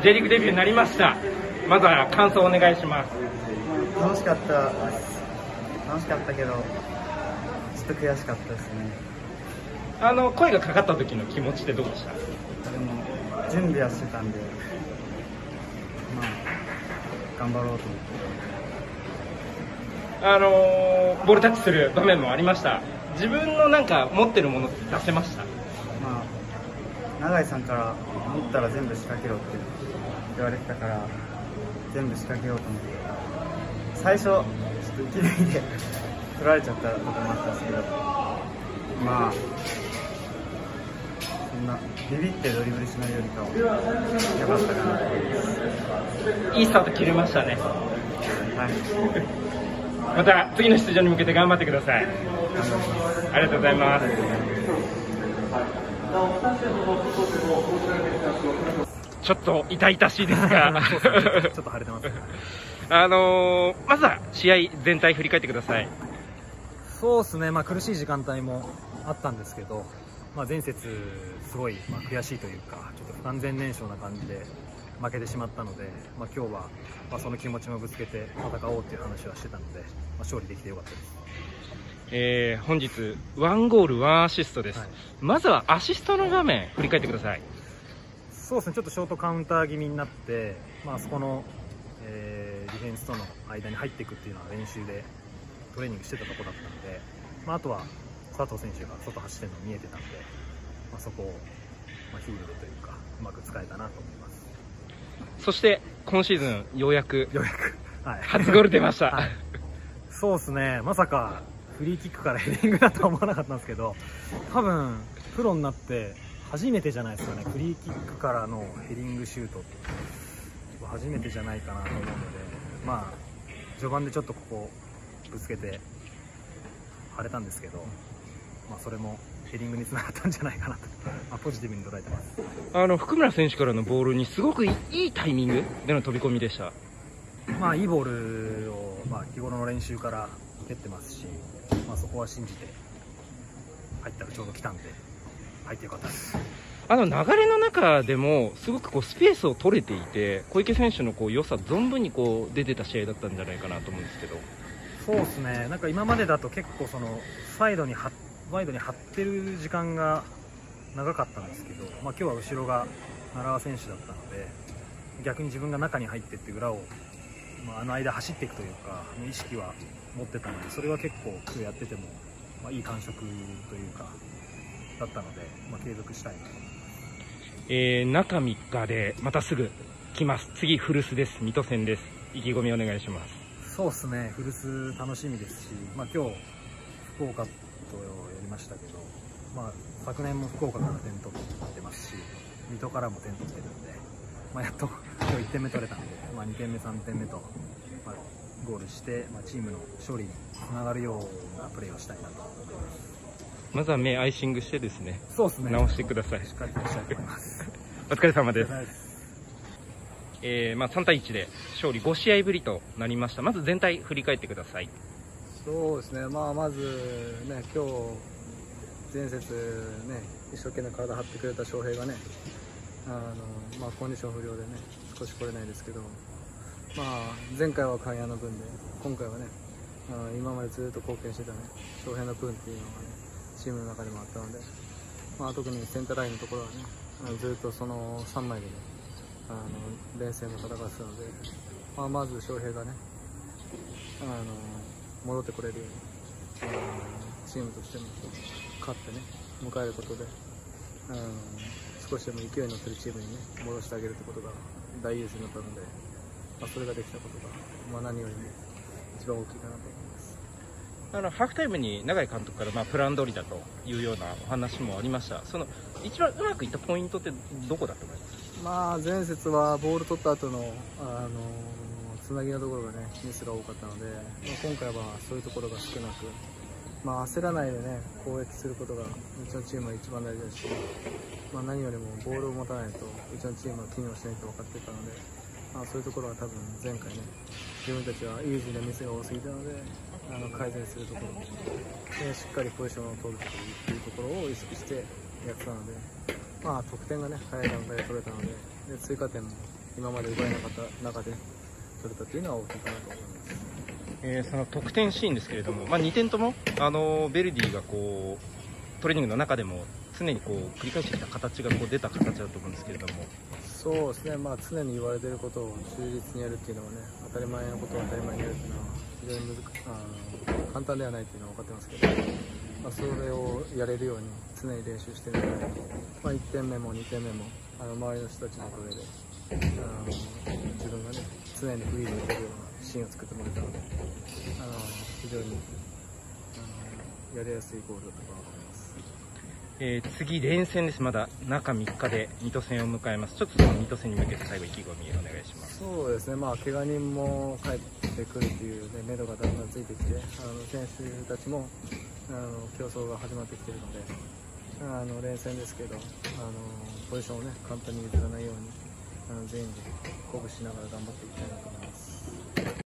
J リーグデビューになりました。まずは感想をお願いします。楽しかったです。楽しかったけど、ちょっと悔しかったですね。声がかかった時の気持ちってどうでした？でも準備はしてたんで、まあ頑張ろうと思って。ボールタッチする場面もありました。自分のなんか持ってるものって出せました？まあ永井さんから持ったら全部仕掛けろって言われてたから、全部仕掛けようと思って。最初ちょっと勢いで取られちゃったこともあったんですけど。まあ、そんなビビってドリブルしないよりかは良かったかなと思います。いいスタート切れましたね。はいまた次の出場に向けて頑張ってください。ありがとうございます。ちょっと痛々しいですがちょっと腫れてます、ね、まずは試合全体振り返ってください。そうですね、まあ、苦しい時間帯もあったんですけど、まあ、前節、すごい、まあ、悔しいというか、ちょっと不完全燃焼な感じで負けてしまったので、まあ、今日は、まあ、その気持ちもぶつけて戦おうという話はしてたので、まあ、勝利できてよかったです。本日、1ゴール1アシストです。はい、まずはアシストの場面、振り返ってください。そうですね、ちょっとショートカウンター気味になって、まあそこの、ディフェンスとの間に入っていくっていうのは練習で。トレーニングしてたとこだったので、まあ、あとは佐藤選手が外走ってるの見えてたので、まあ、そこを、まあ、ヒールドというかうまく使えたなと思います。そして今シーズンようやく、はい、初ゴール出ました、はい、そうですね、まさかフリーキックからヘディングだとは思わなかったんですけど、多分プロになって初めてじゃないですかね、フリーキックからのヘディングシュートって初めてじゃないかなと思うので、まあ、序盤でちょっとここぶつけて腫れたんですけど、まあ、それもヘディングにつながったんじゃないかなと、まあ、ポジティブに捉えてます。福村選手からのボールにすごくいいタイミングでの飛び込みでした。まあ、いいボールを、まあ、日頃の練習から蹴ってますし、まあ、そこは信じて入ったらちょうど来たんで入ってよかったです。流れの中でもすごくこうスペースを取れていて、小池選手のこう良さ存分にこう出てた試合だったんじゃないかなと思うんですけど。そうですね、なんか今までだと結構そのワイドに張ってる時間が長かったんですけど、まあ、今日は後ろが奈良選手だったので、逆に自分が中に入っていって裏を、まあ、間走っていくというか意識は持ってたので、それは結構今日やってても、まあ、いい感触というかだったので、まあ、継続したいなと思います。中3日でまたすぐ来ます。次古巣です。水戸戦です。意気込みお願いします。そうですね、古巣楽しみですし、まあ、今日、福岡とやりましたけど、まあ、昨年も福岡から点取ってますし、水戸からも点取ってるんで、まあ、やっと今日1点目取れたんで、まあ、2点目、3点目と、まあ、ゴールして、まあ、チームの勝利につながるようなプレーをしたいなと思います。まずは目アイシングしてですね、そうですね、直してください。しっかりとしたいと思いますお疲れ様です。まあ3対1で勝利5試合ぶりとなりました。まず全体振り返ってください。そうですね。まあまずね、今日前節ね一生懸命体張ってくれた翔平がね、まあコンディション不良でね少し来れないですけど、まあ前回は鍵谷の分で今回はね、今までずっと貢献してたね翔平の分っていうのがねチームの中でもあったので、まあ特にセンターラインのところはねずっとその3枚でね。連戦も戦ってたので、まあ、まず翔平がね戻ってこれるようにチームとしても勝ってね迎えることで少しでも勢いに乗ってるチームにね戻してあげるってことが大優先だったので、まあ、それができたことが、まあ、何よりも一番大きいかなと思います。ハーフタイムに永井監督からまあプラン通りだというようなお話もありました。その一番うまくいったポイントってどこだと思いますか？まあ前節はボール取った後のつなぎのところがねミスが多かったので、今回はそういうところが少なく、まあ、焦らないでね攻撃することがうちのチームは一番大事だし、まあ、何よりもボールを持たないとうちのチームは機能しないと分かってたので、まあ、そういうところは多分前回ね自分たちはイージーなミスが多すぎたので改善するところでしっかりポジションを取るというところを意識してやってたので。まあ得点がね早い段階で取れたので、追加点も今まで奪えなかった中で取れたというのは大きいかなと思います。その得点シーンですけれども、2点ともベルディがこうトレーニングの中でも常にこう繰り返してきた形がこう出た形だと思うんですけれども。そうですね、常に言われていることを忠実にやるっていうのはね、当たり前のことを当たり前にやるっていうのは非常に簡単ではないっていうのは分かってますけど、それをやれるように常に練習しているので、1点目も2点目も周りの人たちのおかげで自分がね、常にフリーで打てるようなシーンを作ってもらえたので、非常にやりやすいゴールだったかなと思います。次、連戦です。まだ中3日で水戸戦を迎えます。ちょっとその水戸戦に向けて最後、意気込みお願いします。そうですね、怪我人も帰ってくるという、ね、目処がだんだんついてきて、選手たちも競争が始まってきているので、連戦ですけど、ポジションを、ね、簡単に譲らないように全員で鼓舞しながら頑張っていきたいなと思います。